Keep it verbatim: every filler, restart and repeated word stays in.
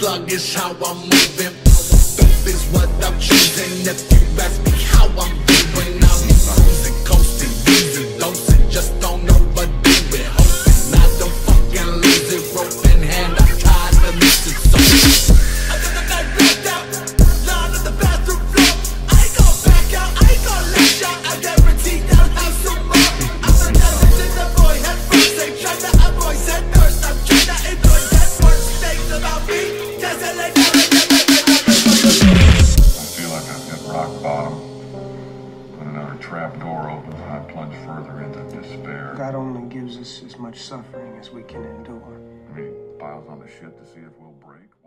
sluggish how I'm moving. This is what I'm choosing. If you ask me how I'm doing, I'm cruising, coasting, using dosing, just don't overdo it. Hoping I don't fucking lose it. Rope in hand, I'm tired of losing. So I got the night blacked out, lying on the bathroom floor. I ain't gonna back out, I ain't gonna let y'all. I guarantee I'll have some more. I'm the damage in the boy, had first aid, trying to avoid said nurse. I'm trying to enjoy that first things about me. Doesn't let go. Rock bottom. When another trap door opens, and I plunge further into despair. God only gives us as much suffering as we can endure. I mean, piles on the shit to see if we'll break.